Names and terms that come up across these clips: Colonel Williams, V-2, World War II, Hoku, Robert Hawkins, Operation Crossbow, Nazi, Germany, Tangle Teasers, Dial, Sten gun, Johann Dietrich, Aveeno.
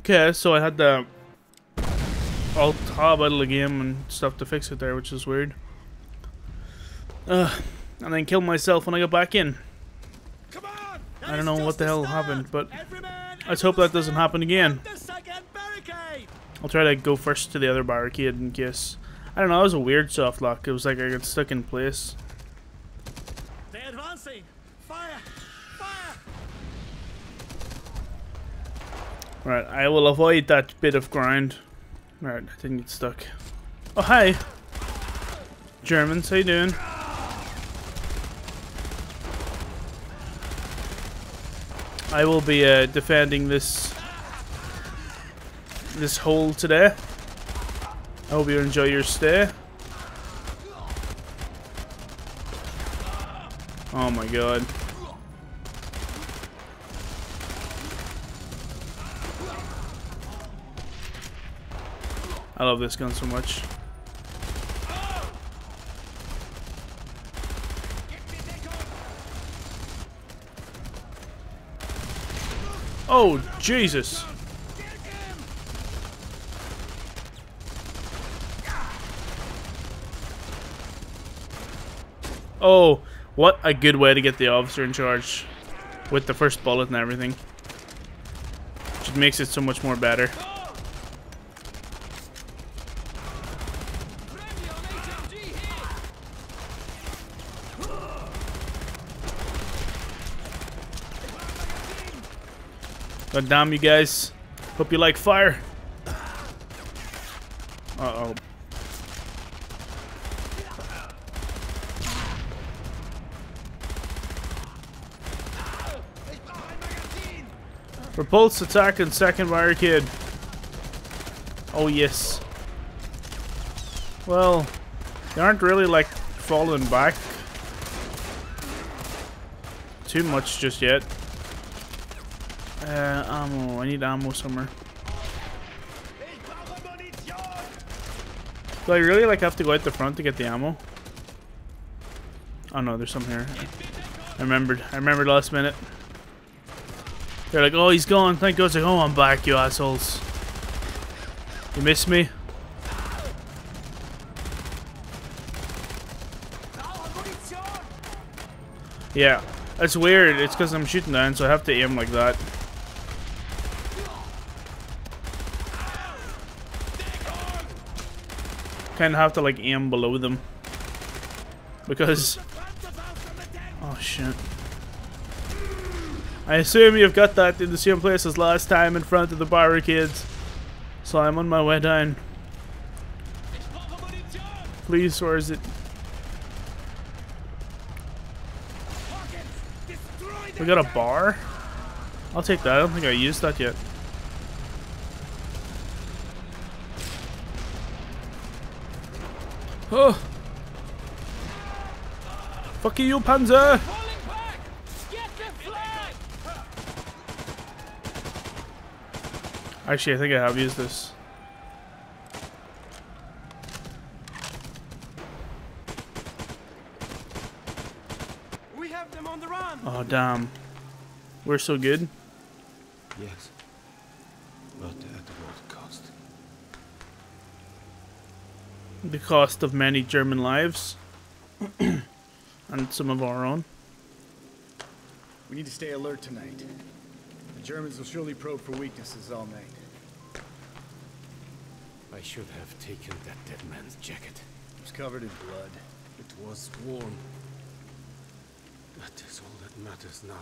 Okay, so I had the alt-tab out of the game and stuff to fix it there, which is weird. And then killed myself when I got back in. Come on, I don't know what the hell happened, but let's hope that doesn't happen again. I'll try to go first to the other barricade in case. I don't know, it was a weird soft lock. It was like I got stuck in place. They're advancing! Fire! Fire! Right, I will avoid that bit of ground. Right, I didn't get stuck. Oh, hi! Germans, how you doing? I will be defending this hole today. I hope you enjoy your stay. Oh my god. I love this gun so much. Oh, Jesus. Oh, what a good way to get the officer in charge with the first bullet and everything. Which makes it so much more better. God damn you guys. Hope you like fire. Uh-oh. Repulse attack and second barricade. Oh yes. Well, they aren't really like falling back too much just yet. Ammo. I need ammo somewhere. Do I really like have to go out the front to get the ammo? Oh no, there's some here. I remembered last minute. They're like, oh, he's gone. Thank God. It's like, oh, I'm back, you assholes. You missed me? Yeah, that's weird. It's because I'm shooting down, so I have to aim like that. Kind of have to like aim below them because oh shit, I assume you've got that in the same place as last time in front of the barricades, so I'm on my way down. Please, where is it? We got a bar. I'll take that. I don't think I used that yet. Oh. Fuck you, Panzer! Actually, I think I have used this. We have them on the run. Oh damn, we're so good. Yes, but at what cost? The cost of many German lives and some of our own. We need to stay alert tonight. The Germans will surely probe for weaknesses all night. I should have taken that dead man's jacket. It was covered in blood. It was warm. That is all that matters now.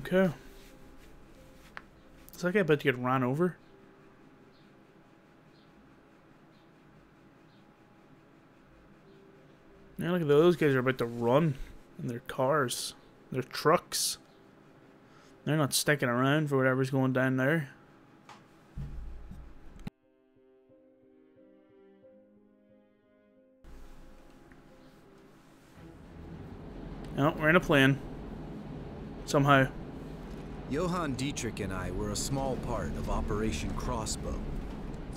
Okay. Is that guy about to get run over? Yeah, look at those guys are about to run in their cars, their trucks. They're not sticking around for whatever's going down there. Oh, we're in a plane. Somehow. Johann Dietrich and I were a small part of Operation Crossbow,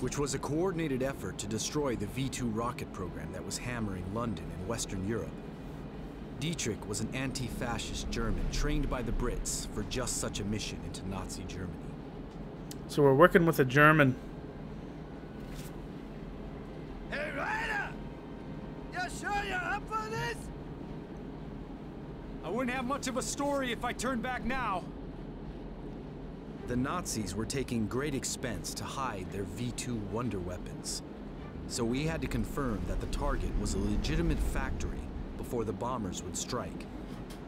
which was a coordinated effort to destroy the V-2 rocket program that was hammering London and Western Europe. Dietrich was an anti-fascist German trained by the Brits for just such a mission into Nazi Germany. So we're working with a German. Hey, Ryder! You sure you're up for this? I wouldn't have much of a story if I turned back now. The Nazis were taking great expense to hide their V-2 wonder weapons. So we had to confirm that the target was a legitimate factory before the bombers would strike.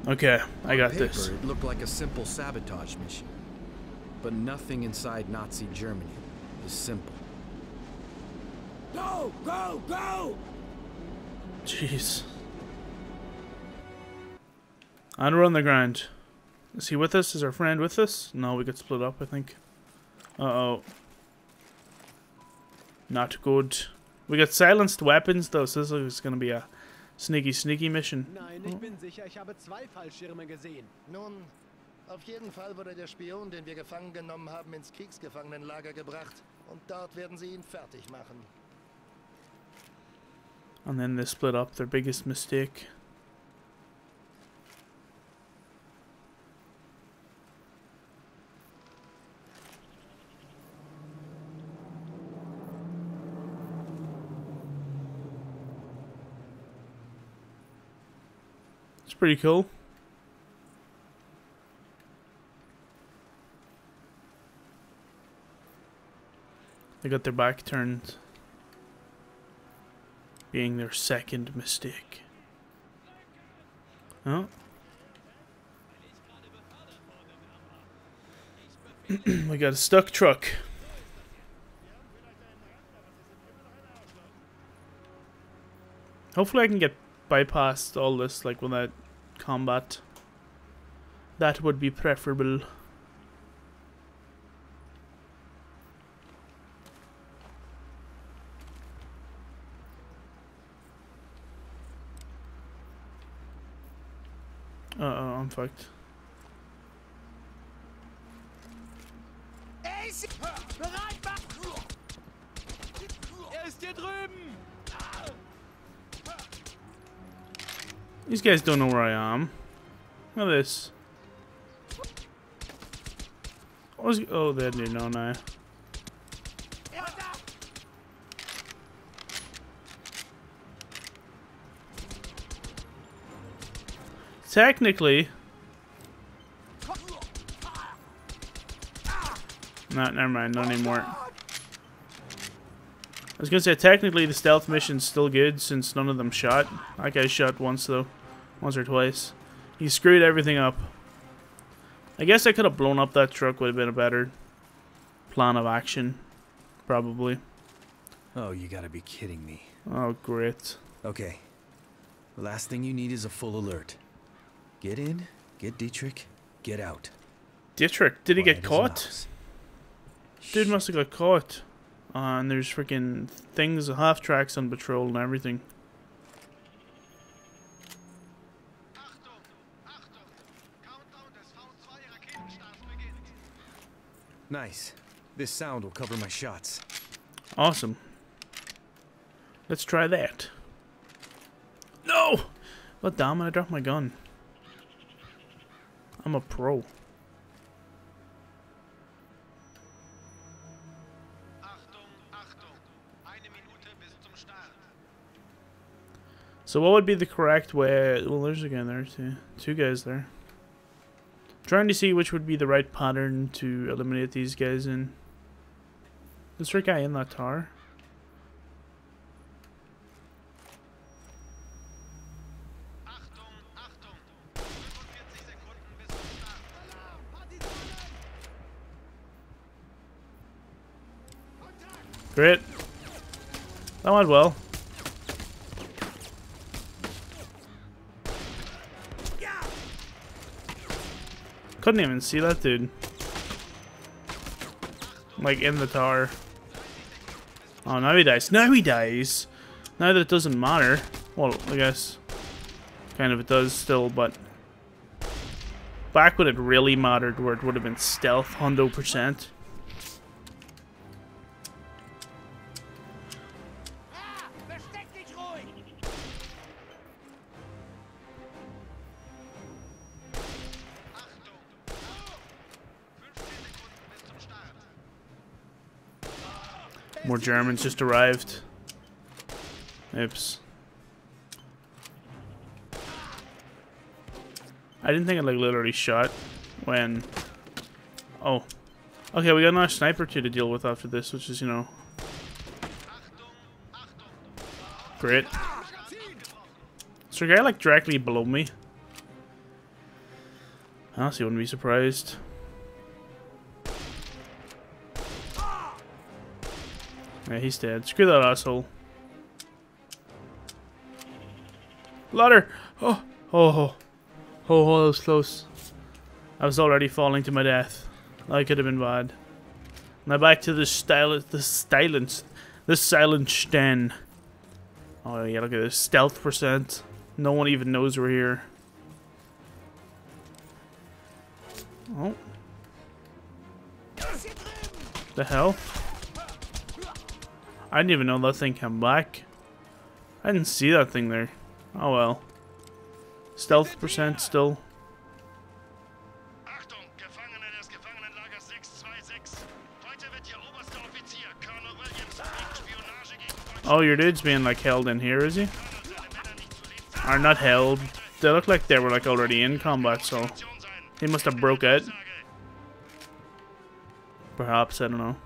Okay, I got this. It looked like a simple sabotage mission. But nothing inside Nazi Germany is simple. Go! Go! Go! Jeez. On we're on the grind. Is he with us? Is our friend with us? No, we got split up, I think. Uh-oh. Not good. We got silenced weapons, though, so this is going to be a sneaky mission. Nein, ich bin sicher, ich habe zwei Fallschirme gesehen. Nun, auf jeden Fall wurde der Spion, den wir gefangen genommen haben, ins Kriegsgefangenenlager gebracht. Und dort werden sie ihn fertig machen. And then they split up, their biggest mistake. Pretty cool. They got their back turned, being their second mistake. Oh. We got a stuck truck. Hopefully I can get bypassed all this, like, when that combat. That would be preferable. Uh-oh, I'm fucked. These guys don't know where I am. Look at this. Oh, they do, don't I? Technically. Nah, never mind. Not anymore. I was gonna say, technically, the stealth mission's still good since none of them shot. That guy shot once, though. Once or twice. He screwed everything up. I guess I could have blown up that truck. Would have been a better plan of action. Probably. Oh, you gotta be kidding me. Oh, great. Okay. The last thing you need is a full alert. Get in, get Dietrich, get out. Dietrich? Did he get caught? Dude must have got caught. And there's freaking things, half tracks on patrol and everything. Nice. This sound will cover my shots. Awesome. Let's try that. No! Well, damn it, I dropped my gun. I'm a pro. So what would be the correct way? Well, there's a guy there too. Two guys there. Trying to see which would be the right pattern to eliminate these guys in. Is there a guy in that tower? Great. That went well. Couldn't even see that dude. Like in the tower. Oh, now he dies. Now he dies! Now that it doesn't matter. Well, I guess. Kind of it does still, but. Back when it really mattered, where it would have been stealth 100%. More Germans just arrived. Oops. I didn't think I like literally shot when... Oh. Okay, we got another sniper too to deal with after this, which is, you know... Great. So a guy like directly below me. I honestly wouldn't be surprised. Yeah, he's dead. Screw that asshole. Ladder! Oh! Oh! Oh, oh, that was close. I was already falling to my death. That could have been bad. Now back to the silent sten. Oh yeah, look at this. Stealth %. No one even knows we're here. Oh. The hell? I didn't even know that thing came back. I didn't see that thing there. Oh well. Stealth % still. Oh, your dude's being like held in here, is he? Are not held. They look like they were like already in combat, so he must have broke out. Perhaps, I don't know.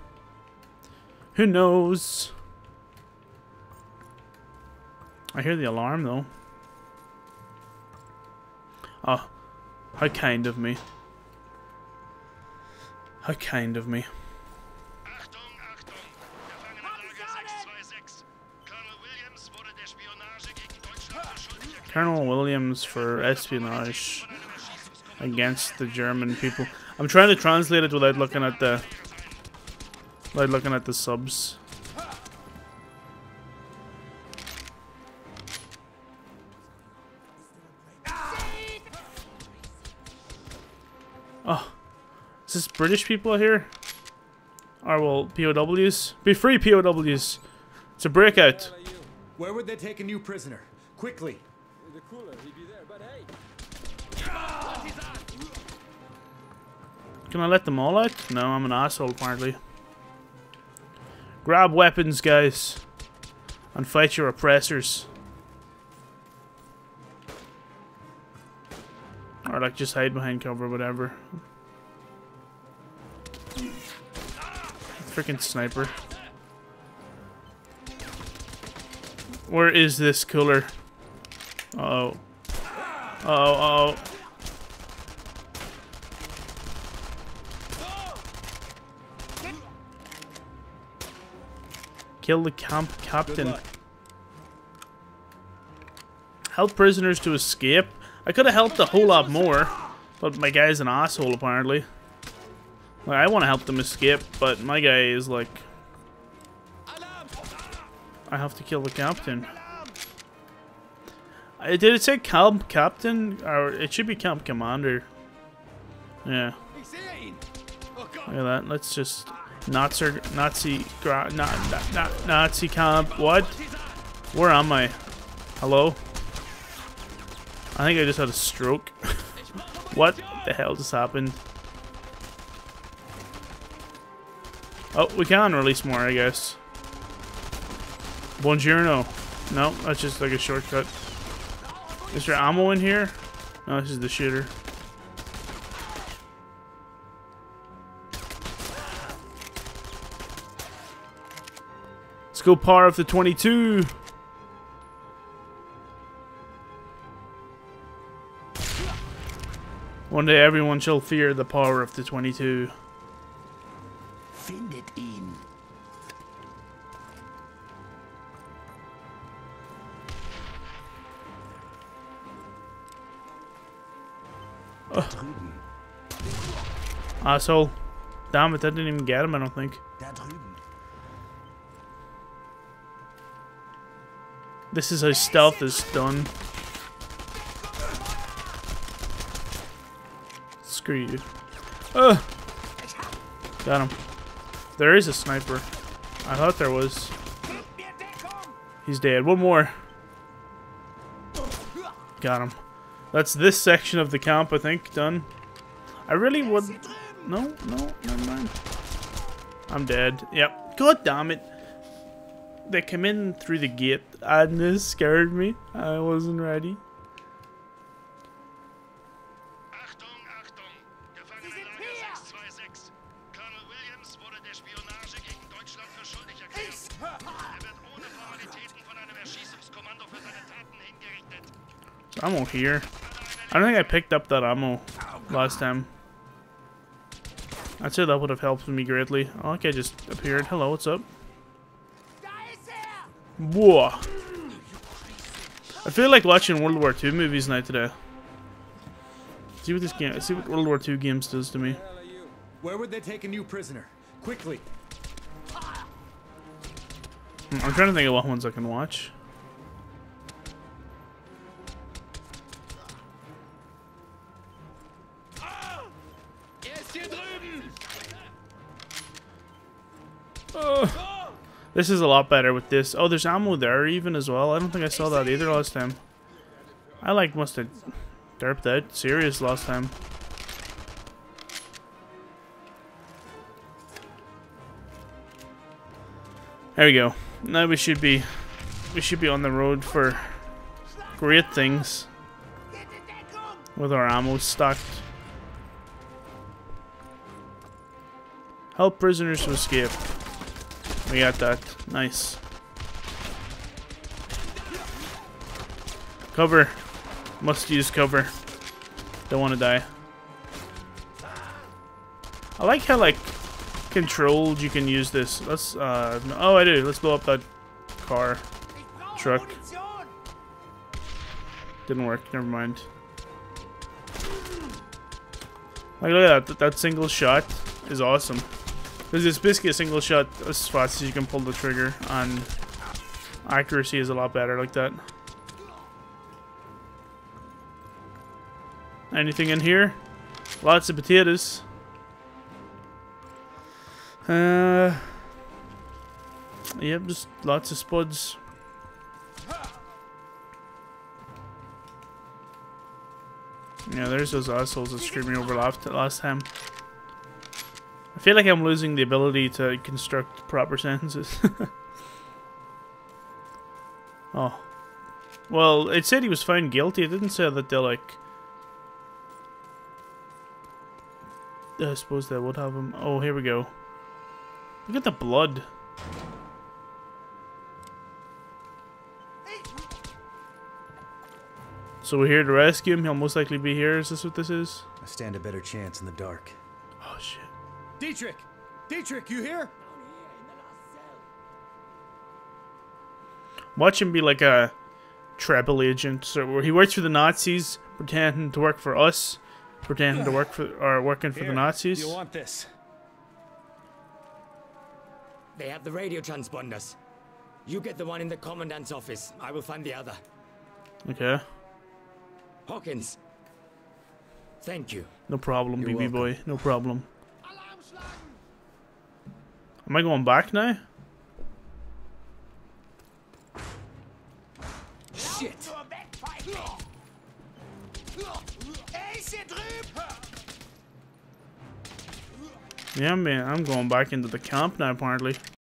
Who knows? I hear the alarm though. Oh, how kind of me. How kind of me. Colonel Williams for espionage against the German people. I'm trying to translate it without looking at the subs. Oh, is this British people here? Or well, POWs? Be free, POWs! It's a breakout. Where would they take a new prisoner? Quickly! The cooler, he'd be there, but hey. Can I let them all out? No, I'm an asshole apparently. Grab weapons, guys, and fight your oppressors. Or like just hide behind cover, whatever. Freaking sniper. Where is this cooler? Uh-oh. Uh-oh, uh-oh. Kill the camp captain. Help prisoners to escape. I could have helped a whole lot more, but my guy's an asshole apparently. Like, I want to help them escape, but my guy is like... I have to kill the captain. Did it say camp captain? Or it should be camp commander. Yeah. Look at that. Let's just Nazi camp. What? Where am I? Hello? I think I just had a stroke. What the hell just happened? Oh, we can release more, I guess. Buongiorno. No, that's just like a shortcut. Is there ammo in here? No, this is the shooter. Let's go par of the 22. One day everyone shall fear the power of the 22. Find it in. Asshole. Damn it, that didn't even get him, I don't think. This is how stealth is done. Screw you. Ugh. Got him. There is a sniper. I thought there was. He's dead. One more. Got him. That's this section of the camp, I think. Done. I really would... No, no, never mind. I'm dead. Yep. God damn it. They come in through the gate, and this scared me. I wasn't ready. Colonel Williams wurde der Spionage gegen Deutschland für schuldig erklärt. Wird ohne Formalitäten von einem Erschießungskommando für seine Taten hingerichtet. Ammo here. I don't think I picked up that ammo last time. I'd say that would have helped me greatly. Oh, okay, just appeared. Hello, what's up? Whoa. I feel like watching World War II movies night today. See what World War II games does to me. Where would they take a new prisoner? Quickly. I'm trying to think of what ones I can watch. Oh, this is a lot better with this. Oh, there's ammo there even as well. I don't think I saw that either last time. I like must have derped that serious last time. There we go. Now we should be on the road for great things with our ammo stocked. Help prisoners to escape. We got that. Nice. Cover. Must use cover. Don't want to die. I like how like controlled you can use this. Let's oh I do. Let's blow up that truck. Didn't work, never mind. Like look at that, that single shot is awesome. Because it's basically a single shot as fast as you can pull the trigger, and accuracy is a lot better like that. Anything in here? Lots of potatoes. Yep, just lots of spuds. Yeah, there's those assholes that screwed me over last time. I feel like I'm losing the ability to construct proper sentences. Oh. Well, it said he was found guilty. It didn't say that they like... I suppose they would have him. Oh, here we go. Look at the blood. So we're here to rescue him. He'll most likely be here. Is this what this is? I stand a better chance in the dark. Oh shit. Dietrich! Dietrich, you here? Watch him be like a treble agent. So he works for the Nazis, pretending to work for us, pretending to work for or working for the Nazis. You want this? They have the radio transponders. You get the one in the commandant's office. I will find the other. Okay. Hawkins. Thank you. No problem, BB boy. No problem. Am I going back now? Shit. Yeah, man, I'm going back into the camp now, apparently.